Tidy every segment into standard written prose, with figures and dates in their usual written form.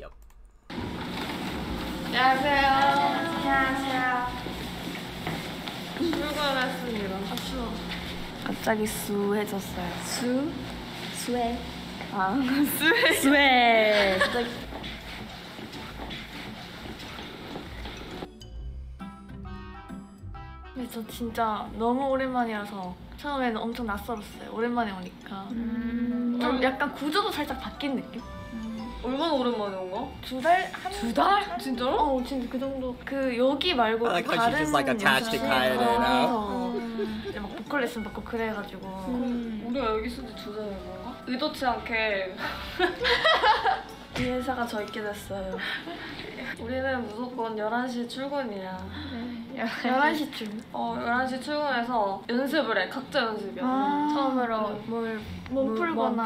Yep. 안녕하세요. 안녕하세요. 출근했습니다. 아, 추워. 갑자기 수해졌어요. 수? 수해. 아, 수해. 수해. 저 진짜 너무 오랜만이라서 처음에는 엄청 낯설었어요. 오랜만에 오니까 좀 약간 구조도 살짝 바뀐 느낌? 얼마나 오랜만에 온 거야? 두 달? 두 달? 진짜로? 어, 진짜 그 정도. 그 여기 말고 다른 연습실에서 막 보컬 레슨 받고 그래가지고 우리가 여기 있을 때 두 달인 건가? 의도치 않게 이 회사가 저 있게 됐어요. 우리는 무조건 11시 출근이야. 네, 11시 출근? 어, 11시 출근해서 연습을 해. 각자 연습이야. 아 처음으로 몸 풀거나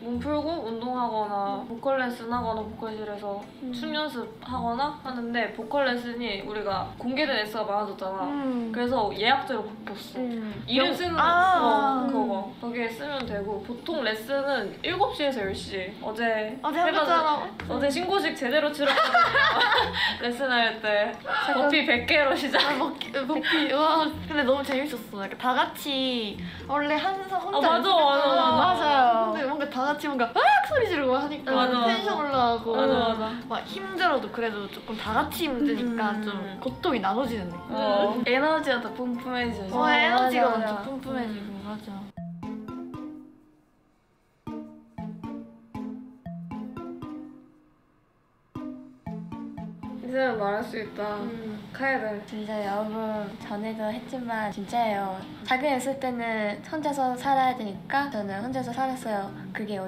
몸 풀고 운동하거나 보컬 레슨 하거나 보컬실에서 춤 연습하거나 하는데, 보컬 레슨이 우리가 공개된 S가 많아졌잖아. 그래서 예약제로 바꿨어. 이름 쓰는 그거 거기에 쓰면 되고, 보통 레슨은 7시에서 10시. 어제 해봤잖아. 어제 신고식 제대로 치렀거든요. 레슨할 때 버피 100개로 시작. 버피 와, 근데 너무 재밌었어. 약간 다 같이 원래 항상 혼자 맞아요. 근데 뭔가 다 같이 뭔가 악 소리 지르고 하니까 텐션 올라가고 막 힘들어도 그래도 조금 다 같이 힘드니까 좀 고통이 나눠지는 느낌. 에너지가 더 뿜뿜해지고. 에너지가 완전 뿜뿜해지고. 맞아. 이제 말할 수 있다. 가야돼. 진짜 여러분, 전에도 했지만 진짜예요. 자기 있을 때는 혼자서 살아야 되니까 저는 혼자서 살았어요. 그게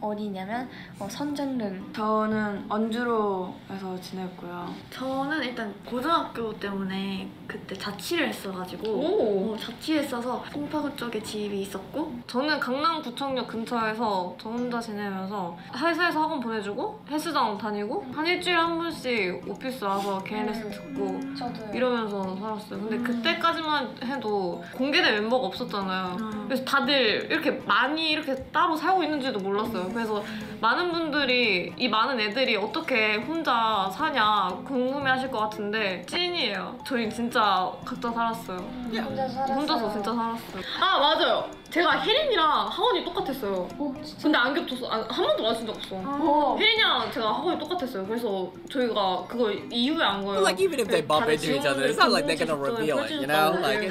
어디냐면 선전릉. 저는 언주로에서 지냈고요. 저는 일단 고등학교 때문에 그때 자취를 했어가지고 자취했어서 송파구 쪽에 집이 있었고, 저는 강남구청역 근처에서 저 혼자 지내면서 회사에서 학원 보내주고 헬스장 다니고 한 일주일에 한 번씩 오피스 와서 개인 레슨 듣고 저도요. 이러면서 살았어요. 근데 그때까지만 해도 공개된 멤버가 없었잖아요. 그래서 다들 이렇게 많이 이렇게 따로 살고 있는지도 몰랐어요. 그래서 많은 분들이 이 많은 애들이 어떻게 혼자 사냐 궁금해하실 것 같은데 찐이에요. 저희 진짜 각자 살았어요. 혼자서 진짜 살았어요. 아, 맞아요. 제가 혜린이랑 학원이 똑같았어요. 진짜? 근데 안 겹쳤어. 한 번도 마주친 적 없어. 혜린이랑 제가 학원이 똑같았어요. 그래서 저희가 그걸 이후에 안 거예요. Like even if they bump into each other, it's not like they're gonna reveal it, you know? Like,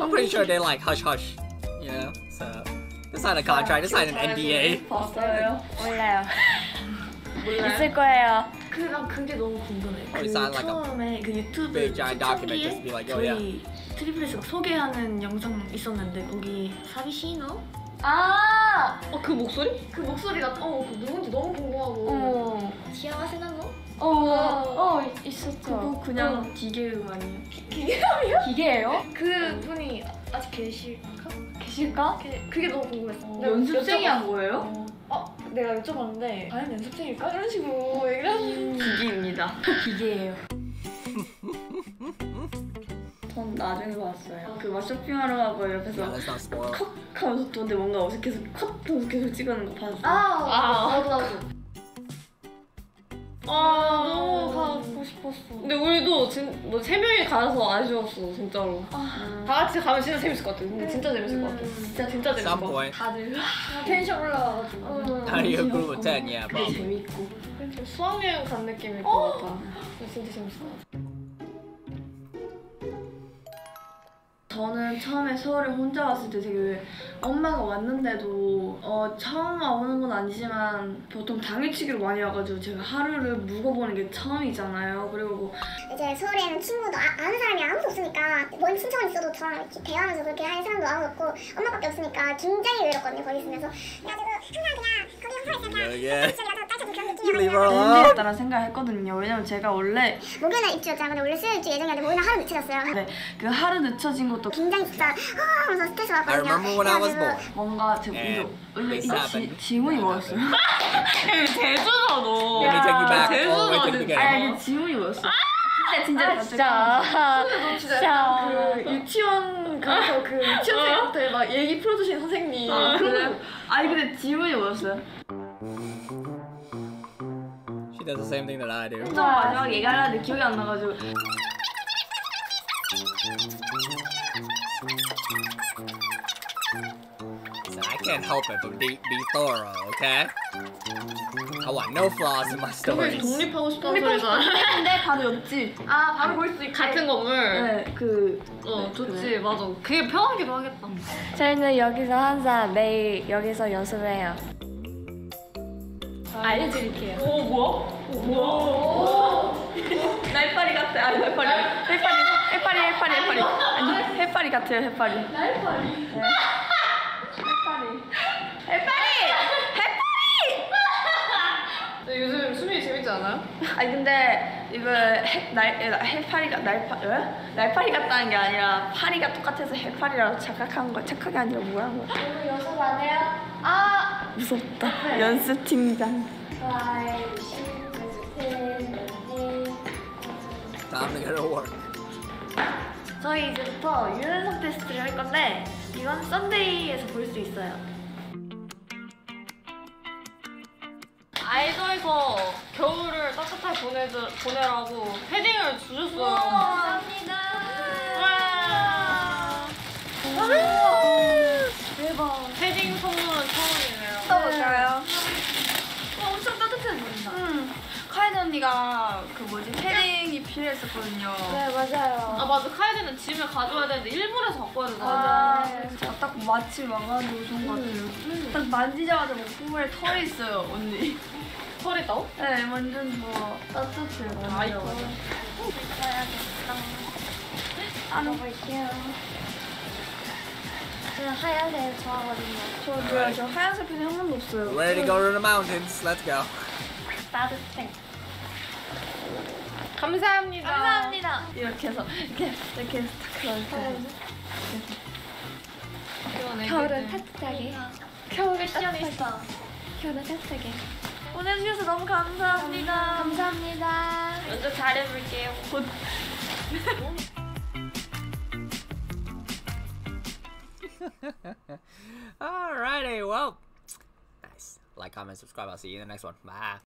I'm pretty sure they like hush hush, you know? So it's not a contract, it's not an NDA. 봤어요? 몰라요. 있을 거예요. 그냥 그게 너무 궁금해. 그 처음에 그 유튜브 초기에 저희 트리플 S가 소개하는 영상 있었는데 거기 사비시노? 그 목소리? 그 목소리가 그 누군지 너무 궁금하고. 시아와세나노? 있었죠. 그거 그냥 기계음 아니에요? 기계음이요? 기계예요? 그 분이 아직 계실까? 그게 너무 궁금했어. 연습생이한 거예요? 내가 여쭤봤는데 과연 연습생일까? 이런 식으로 얘기를 하는 기계입니다. 기계예요. 전 나중에 봤어요. 그 막 쇼핑하러 가고 옆에서 컷 하면서 또 근데 뭔가 어색해서 컷 하면서 계속 찍어는 거 봤어. 나도. 너무 가고 싶었어. 근데 우리도 뭐 3명이 가서 아쉬웠어, 진짜로. 다 같이 가면 진짜 재밌을 것 같아. 근데 진짜 재밌을 것 같아. 진짜 재밌을 것 같아. 다들 텐션 올라와가지고. 다리가 굴고 짜냐, 봐. 그게 재밌고. 수학여행 간 느낌일 것 같아. 진짜 재밌을 것 같아. 저는 처음에 서울에 혼자 왔을 때 되게 엄마가 왔는데도 처음만 오는 건 아니지만 보통 당일치기로 많이 와가지고 제가 하루를 묵어보는 게 처음이잖아요. 그리고 이제 서울에는 친구도 아는 사람이 아무도 없으니까 뭔 친척은 있어도 저랑 이렇게 대화하면서 그렇게 하는 사람도 아무도 없고 엄마밖에 없으니까 굉장히 외롭거든요, 거기 있으면서. 그래가지고 항상 그냥 거기 혼자 있으니까 힘들겠다라는 생각을 했거든요. 왜냐면 제가 원래 목요일 날 입주였잖아요. 근데 원래 수요일 입주 예정이었는데 목요일 날 하루 늦춰졌어요. 네, 그 하루 늦춰진 것도 굉장히 진짜 하면서 스트레스 받거든요. 뭔가 제 이 질문이 뭐였어요? 제주도 아니 질문이 뭐였어? 진짜 그 유치원 가서 그 유치원생한테 막 얘기 풀어주신 선생님. 그래? 아니 근데 질문이 뭐였어요? She does the same thing that I do. 혼자 마지막 얘기를 하는데 기억이 안 나가지고. So I can't help it, but be thorough, okay? I want no flaws in my stories. 독립하고 싶다는 소리가. 근데 바로 옆집. 아, 바로 볼 수 있게. 같은 건물. 네, 좋지, 맞아. 그게 편하기도 하겠다. 저희는 여기서 항상 매일 여기서 연습해요. 알려드릴게요. 오, 뭐야? 오, 뭐야? 날파리 같아. 아니, 날파리. 해파리. 아니, 해파리 같아요, 해파리. 날파리. 네. 해파리! 요즘 수민이 재밌지 않아요? 아니, 근데 이거 날파리 같다는 게 아니라 파리가 똑같아서 해파리라고 착각한 거. 착각이 아니라 뭐야, 뭐. 오늘 연습 안 해요? 아! 무섭다. 네. 연습팀장. 좋아요. Time to go to work. 저희 이제부터 유연성 테스트를 할 건데 이건 썬데이에서 볼 수 있어요. 아이돌에서 겨울을 따뜻하게 보내라고 헤딩을 주셨어요. 우와, 감사합니다. 우와. 대박. 헤딩 선물은 처음이네요. 써볼까요? 엄청 따뜻해 보인다. 카이드 언니가 헤딩이 필요했었거든요. 네, 맞아요. 아, 맞아. 카이드는 짐을 가져와야 되는데 일본에서 갖고 와야 되잖아요. 아, 네. 딱 마침 와가지고 좋은 것 같아요. 딱 만지자마자 목구멍에 털이 있어요, 언니. 털이 있다고? 네, 완전 좋아. 따뜻해요. 아, 이거. 이뻐야겠다. 먹어볼게요. 저는 하얀색 좋아하거든요. 저 하얀색 핀이 한 번도 없어요. Ready to go to the mountains. Let's go. 따뜻해. 감사합니다. 감사합니다. 이렇게 해서 이렇게 스타크를. 겨울은 따뜻하게. 겨울은 따뜻하게. 겨울은 따뜻하게. 보내주셔서 너무 감사합니다. 감사합니다. 먼저 잘해볼게요. 곧. Alrighty, well, nice. Like, comment, subscribe. I'll see you in the next one. Bye.